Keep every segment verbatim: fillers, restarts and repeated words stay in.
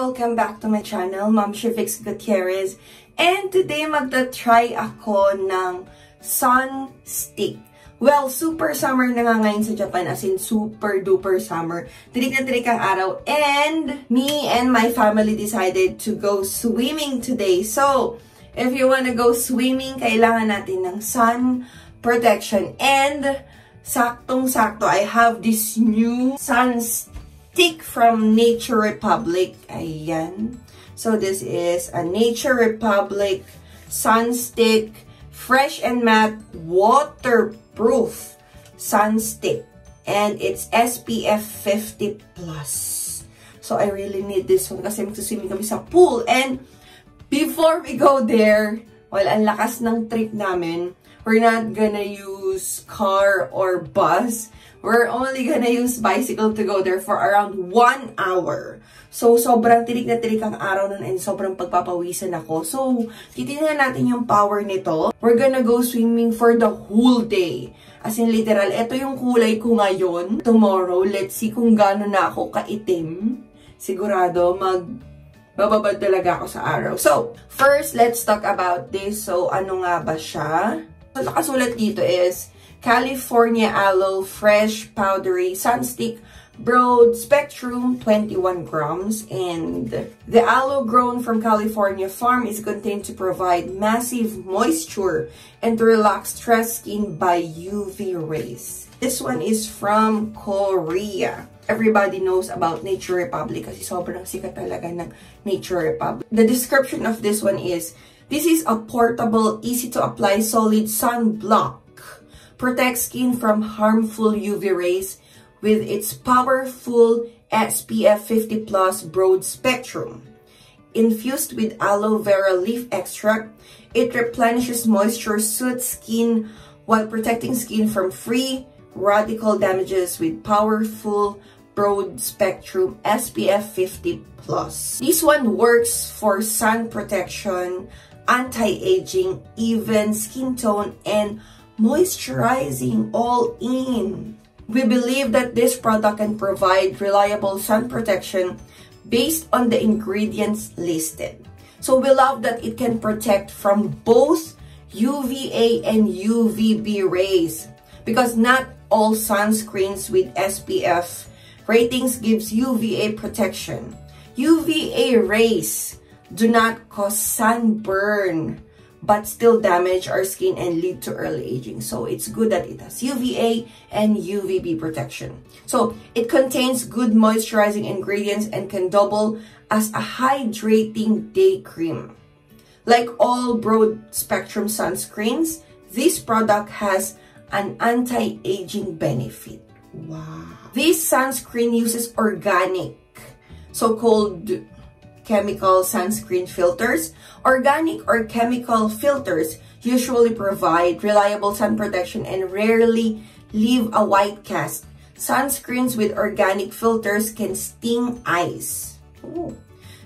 Welcome back to my channel, Ma'am Shivix Gutierrez. And today, magta-try ako ng sun stick. Well, super summer na nga ngayon sa Japan. As in, super duper summer. Tirik na tirik ang araw. And me and my family decided to go swimming today. So, if you wanna go swimming, kailangan natin ng sun protection. And, saktong-sakto, I have this new sun stick. Stick from Nature Republic. Ayan. So this is a Nature Republic Sun Stick, fresh and matte, waterproof sun stick, and it's S P F fifty plus. So I really need this one kasi magsuswimming kami sa pool. And before we go there, well, ang lakas ng trip namin. We're not gonna use car or bus. We're only gonna use bicycle to go there for around one hour. So, sobrang tirik na tirik ang araw nun and sobrang pagpapawisan ako. So, titignan natin yung power nito. We're gonna go swimming for the whole day. As in, literal, ito yung kulay ko ngayon. Tomorrow, let's see kung gaano na ako kaitim. Sigurado, magbababad talaga ako sa araw. So, first, let's talk about this. So, ano nga ba siya? So, nakasulat dito is California Aloe Fresh Powdery Sun Stick, broad spectrum, twenty-one grams, and the aloe grown from California farm is contained to provide massive moisture and to relax stressed skin by U V rays. This one is from Korea. Everybody knows about Nature Republic kasi sobrang sikat talaga ng Nature Republic. The description of this one is, this is a portable, easy-to-apply solid sunblock. Protects skin from harmful U V rays with its powerful S P F fifty plus broad spectrum. Infused with aloe vera leaf extract, it replenishes moisture, soothes skin while protecting skin from free radical damages with powerful broad spectrum S P F fifty plus. This one works for sun protection, anti-aging, even skin tone, and moisturizing all in. We believe that this product can provide reliable sun protection based on the ingredients listed. So we love that it can protect from both U V A and U V B rays because not all sunscreens with S P F ratings gives U V A protection. U V A rays do not cause sunburn, but still damage our skin and lead to early aging. So it's good that it has U V A and U V B protection. So it contains good moisturizing ingredients and can double as a hydrating day cream. Like all broad spectrum sunscreens, this product has an anti-aging benefit. Wow. This sunscreen uses organic, so-called chemical sunscreen filters. Organic or chemical filters usually provide reliable sun protection and rarely leave a white cast. Sunscreens with organic filters can sting eyes. Ooh.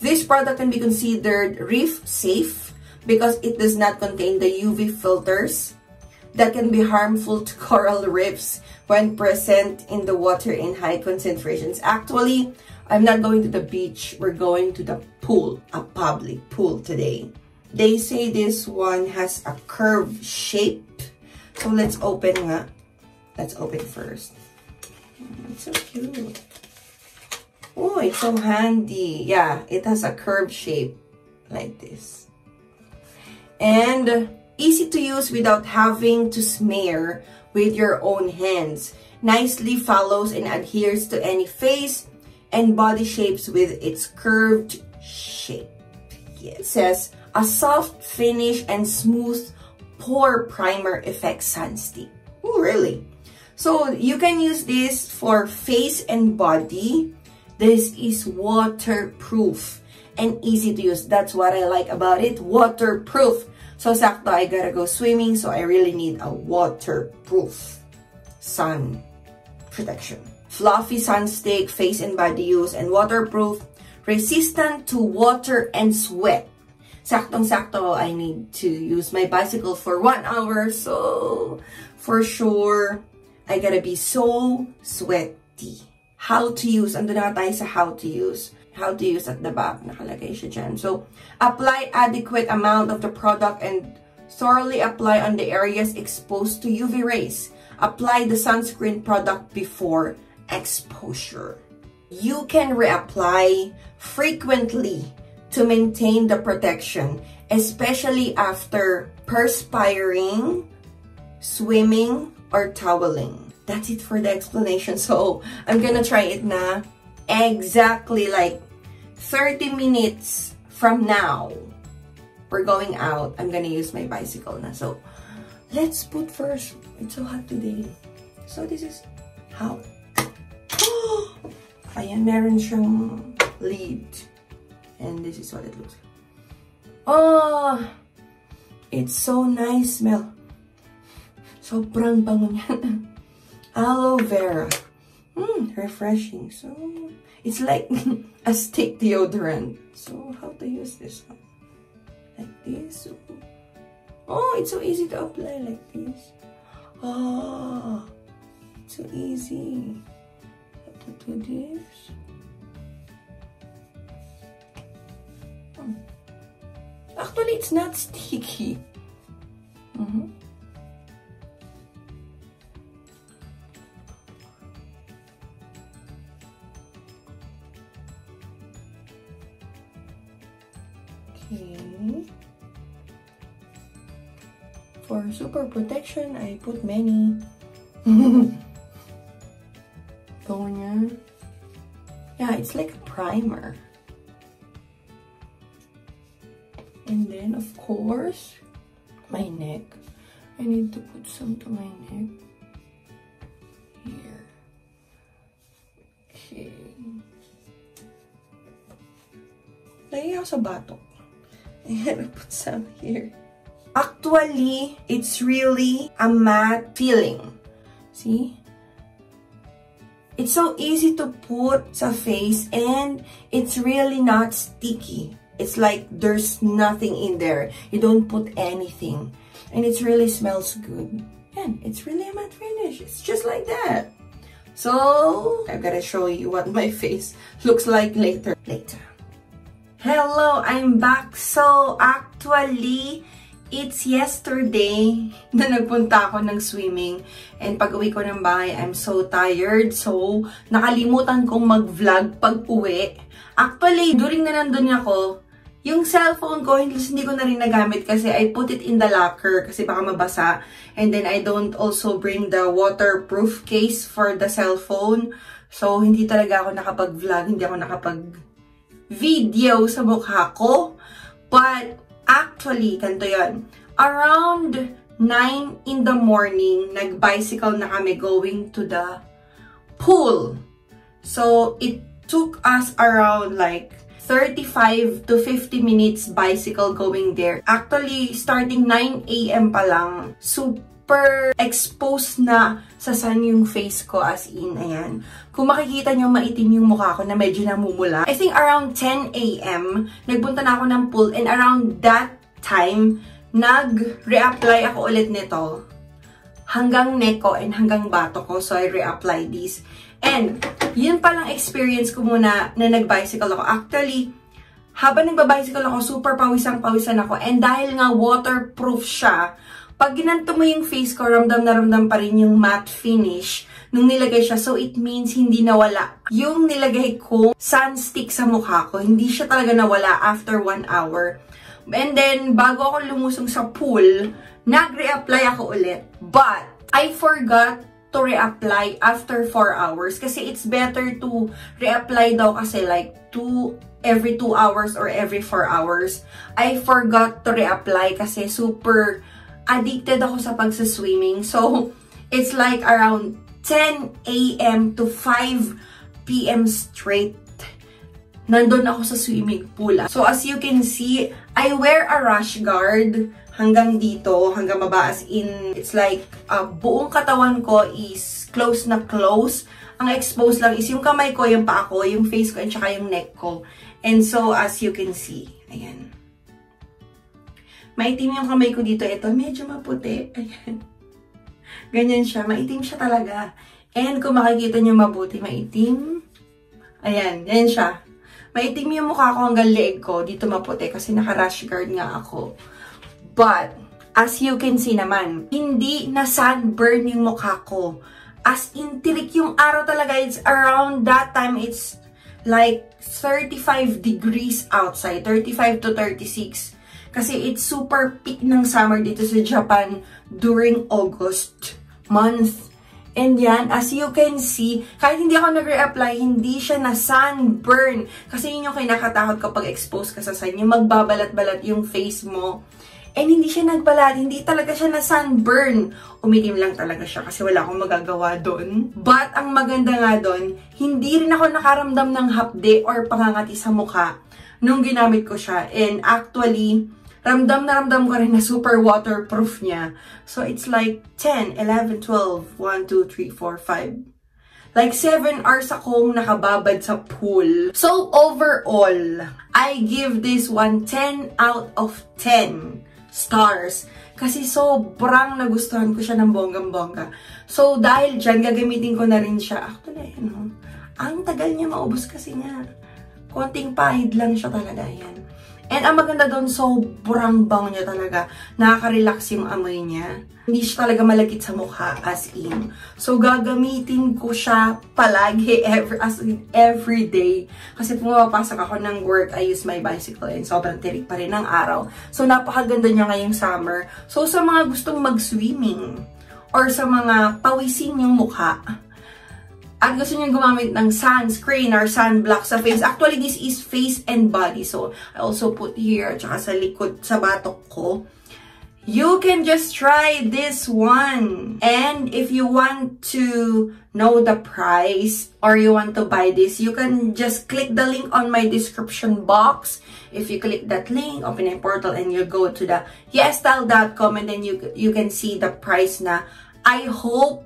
This product can be considered reef safe because it does not contain the U V filters that can be harmful to coral reefs when present in the water in high concentrations. Actually, I'm not going to the beach. We're going to the pool, a public pool today. They say this one has a curved shape. So let's open nga. Let's open first. It's so cute. Oh, it's so handy. Yeah, it has a curved shape like this. And easy to use without having to smear with your own hands. Nicely follows and adheres to any face and body shapes with its curved shape. It says, a soft finish and smooth pore primer effect sun stick. Oh, really? So, you can use this for face and body. This is waterproof and easy to use. That's what I like about it, waterproof. So, sakto, I gotta go swimming, so I really need a waterproof sun protection. Fluffy sun stick, face and body use, and waterproof, resistant to water and sweat. Saktong-sakto, I need to use my bicycle for one hour, so for sure, I gotta be so sweaty. How to use, andun na tayo sa how to use. how to use at the back. Nakalagay siya dyan. So, apply adequate amount of the product and thoroughly apply on the areas exposed to U V rays. Apply the sunscreen product before exposure. You can reapply frequently to maintain the protection, especially after perspiring, swimming, or toweling. That's it for the explanation. So, I'm gonna try it na exactly like thirty minutes from now. We're going out. I'm gonna use my bicycle na. So, let's put first. It's so hot today. So, this is how. Ayan, meron siyang lead. And this is what it looks like. Oh! It's so nice smell. Sobrang bango niyan. Aloe vera. Hmm, refreshing. So, it's like a stick deodorant. So, how to use this one? Like this. Oh, it's so easy to apply like this. Oh, it's so easy. I have to do this. Hmm. Actually, it's not sticky. Mm-hmm. Okay. For super protection, I put many. Toner. Yeah, it's like a primer. And then, of course, my neck. I need to put some to my neck. Here. Okay. Lagi ako sa batok. And I put some here. Actually, it's really a matte feeling. See? It's so easy to put sa face and it's really not sticky. It's like there's nothing in there. You don't put anything. And it really smells good. And it's really a matte finish. It's just like that. So, I've got to show you what my face looks like later. Later. Hello, I'm back. So, actually, it's yesterday na nagpunta ako ng swimming. And pag-uwi ko ng bahay, I'm so tired. So, nakalimutan kong mag-vlog pag-uwi. Actually, during na nandun ako, yung cellphone ko, hindi ko na rin nagamit kasi I put it in the locker kasi baka mabasa. And then, I don't also bring the waterproof case for the cellphone. So, hindi talaga ako nakapag-vlog, hindi ako nakapag-video sa mukha ko. But, actually, ganito yun. Around nine in the morning, nag-bicycle na kami going to the pool. So, it took us around like thirty-five to fifty minutes bicycle going there. Actually, starting nine A M pa lang, super exposed na sa sun yung face ko as in, ayan. Kung makikita nyo, maitim yung mukha ko na medyo namumula. I think around ten A M, nagpunta na ako ng pool and around that time, nag-reapply ako ulit nito. Hanggang neck ko and hanggang bato ko, so I reapply this. And, yun palang experience ko muna na nag-bicycle ako. Actually, habang nag-bicycle ako, super pawisang-pawisan ako. And dahil nga waterproof siya, pag ginanto mo yung face ko, ramdam na ramdam pa rin yung matte finish nung nilagay siya. So, it means hindi nawala. Yung nilagay ko, sun stick sa mukha ko, hindi siya talaga nawala after one hour. And then, bago ako lumusong sa pool, nag-reapply ako ulit. But, I forgot to reapply after four hours kasi it's better to reapply daw kasi like two every two hours or every four hours. I forgot to reapply kasi super addicted ako sa pagsaswimming. So, it's like around ten A M to five P M straight. Nandun ako sa swimming pool. So, as you can see, I wear a rash guard hanggang dito, hanggang baba, as in, it's like, uh, buong katawan ko is close na close. Ang exposed lang is yung kamay ko, yung paa ko, yung face ko, and saka yung neck ko. And so, as you can see, ayan. Maitim yung kamay ko dito. Ito, medyo maputi. Ayan. Ganyan siya. Maitim siya talaga. And kung makikita nyo mabuti, maitim. Ayan, yan siya. Maitim yung mukha ko hanggang leeg ko. Dito maputi kasi naka-rash guard nga ako. But, as you can see naman, hindi na sunburn yung mukha ko. As in, tirik yung araw talaga. It's around that time, it's like thirty-five degrees outside. thirty-five to thirty-six. Kasi it's super peak ng summer dito sa Japan during August month. And yan, as you can see, kahit hindi ako nag-re-apply, hindi siya na sunburn. Kasi yun yung kinakatakot kapag expose ka sa sun. Yung magbabalat-balat yung face mo. And hindi siya nagbalat. Hindi talaga siya na sunburn. Umitim lang talaga siya kasi wala akong magagawa doon. But ang maganda nga doon, hindi rin ako nakaramdam ng hapde or pangangati sa mukha nung ginamit ko siya. And actually, ramdam na ramdam ko rin na super waterproof niya. So, it's like ten, eleven, twelve, one, two, three, four, five. Like seven hours akong nakababad sa pool. So, overall, I give this one ten out of ten stars. Kasi sobrang nagustuhan ko siya ng bonggang-bongga. So, dahil dyan, gagamitin ko na rin siya. Actually, ano, ang tagal niya maubos kasi niya. Konting pahid lang siya talaga yan. And ang maganda doon, sobrang bango niya talaga. Nakaka-relax yung amoy niya. Hindi siya talaga malagkit sa mukha, as in. So, gagamitin ko siya palagi, every, as in, every day. Kasi pumapasok ako ng work, I use my bicycle and sobrang tirik pa rin ng araw. So, napakaganda niya ngayong summer. So, sa mga gustong mag-swimming or sa mga pawisin yung mukha, at gusto niyo gumamit ng sunscreen or sunblock sa face. Actually, this is face and body. So, I also put here, tsaka sa likod, sa batok ko. You can just try this one. And if you want to know the price or you want to buy this, you can just click the link on my description box. If you click that link, open a portal and you go to the yes style dot com and then you, you can see the price na. I hope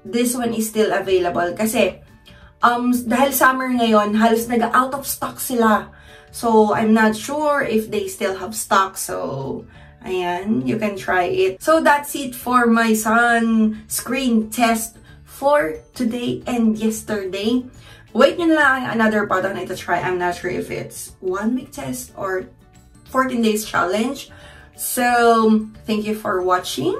this one is still available kasi um, dahil summer ngayon, halos nag-out of stock sila. So, I'm not sure if they still have stock. So, ayan, you can try it. So, that's it for my sunscreen test for today and yesterday. Wait nyo lang another product na ito try. I'm not sure if it's one week test or fourteen days challenge. So, thank you for watching.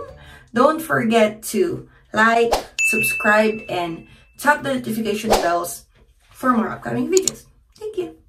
Don't forget to like, subscribe, and tap the notification bells for more upcoming videos. Thank you.